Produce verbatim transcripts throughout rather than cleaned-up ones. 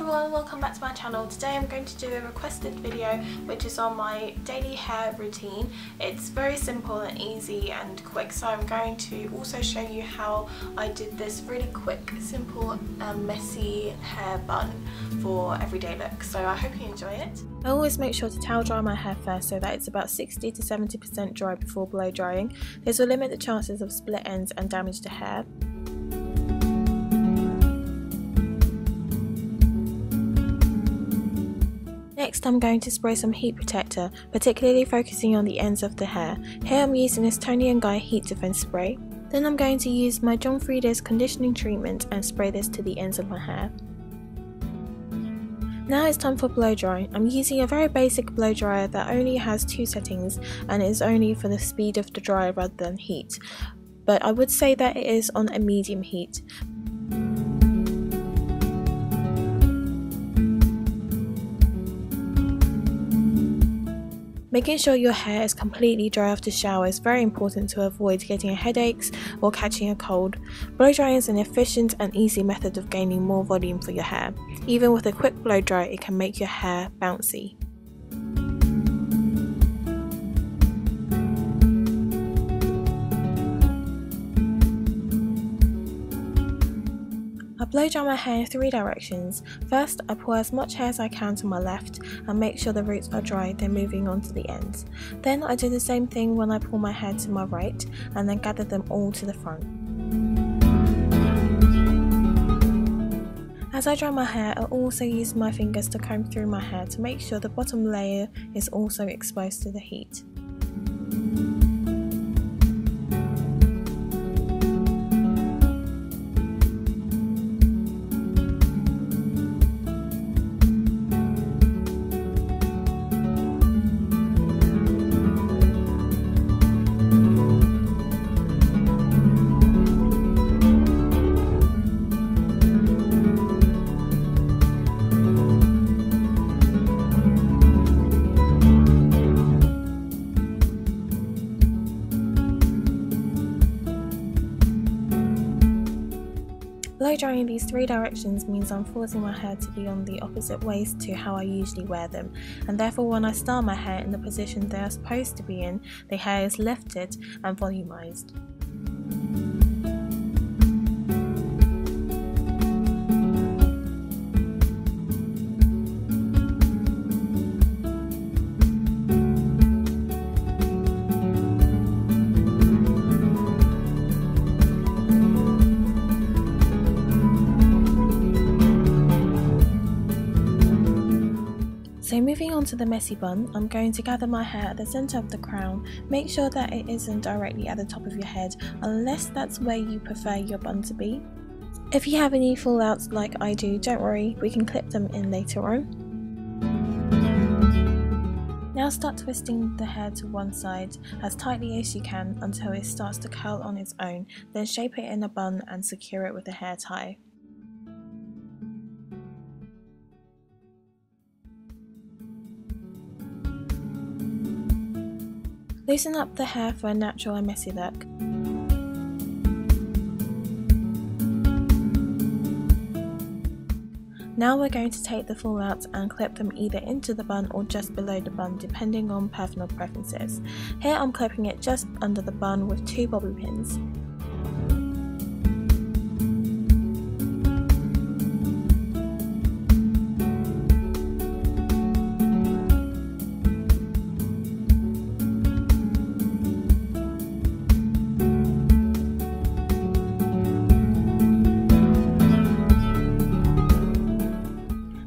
everyone, welcome back to my channel. Today I'm going to do a requested video which is on my daily hair routine. It's very simple and easy and quick, so I'm going to also show you how I did this really quick, simple and messy hair bun for everyday look, so I hope you enjoy it. I always make sure to towel dry my hair first so that it's about sixty to seventy percent dry before blow drying. This will limit the chances of split ends and damage to hair. Next, I'm going to spray some heat protector, particularly focusing on the ends of the hair. Here I'm using this Tony and Guy heat defense spray. Then I'm going to use my John Frieda's conditioning treatment and spray this to the ends of my hair. Now it's time for blow drying. I'm using a very basic blow dryer that only has two settings and is only for the speed of the dryer rather than heat. But I would say that it is on a medium heat. Making sure your hair is completely dry after shower is very important to avoid getting headaches or catching a cold. Blow drying is an efficient and easy method of gaining more volume for your hair. Even with a quick blow dry, it can make your hair bouncy. I blow dry my hair in three directions. First, I pour as much hair as I can to my left and make sure the roots are dry, then moving on to the ends. Then I do the same thing when I pull my hair to my right and then gather them all to the front. As I dry my hair, I also use my fingers to comb through my hair to make sure the bottom layer is also exposed to the heat. Blow drying these three directions means I'm forcing my hair to be on the opposite ways to how I usually wear them, and therefore when I style my hair in the position they are supposed to be in, the hair is lifted and volumized. So moving on to the messy bun, I'm going to gather my hair at the centre of the crown. Make sure that it isn't directly at the top of your head, unless that's where you prefer your bun to be. If you have any fallouts like I do, don't worry, we can clip them in later on. Now start twisting the hair to one side as tightly as you can until it starts to curl on its own, then shape it in a bun and secure it with a hair tie. Loosen up the hair for a natural and messy look. Now we're going to take the fallouts and clip them either into the bun or just below the bun depending on personal preferences. Here I'm clipping it just under the bun with two bobby pins.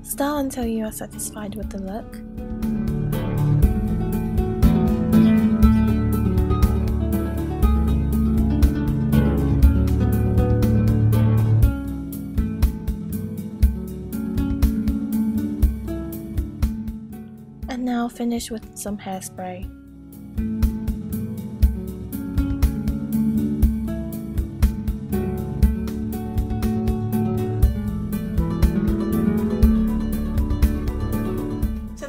Style until you are satisfied with the look. And now finish with some hairspray.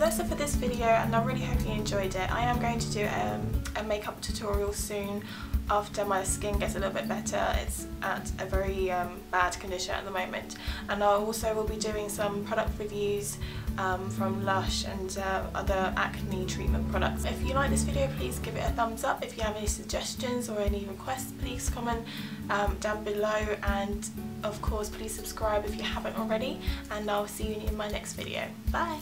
That's it for this video, and I really hope you enjoyed it. I am going to do um, a makeup tutorial soon after my skin gets a little bit better. It's at a very um, bad condition at the moment, and I also will be doing some product reviews um, from Lush and uh, other acne treatment products. If you like this video, please give it a thumbs up. If you have any suggestions or any requests, please comment um, down below, and of course please subscribe if you haven't already, and I'll see you in my next video. Bye!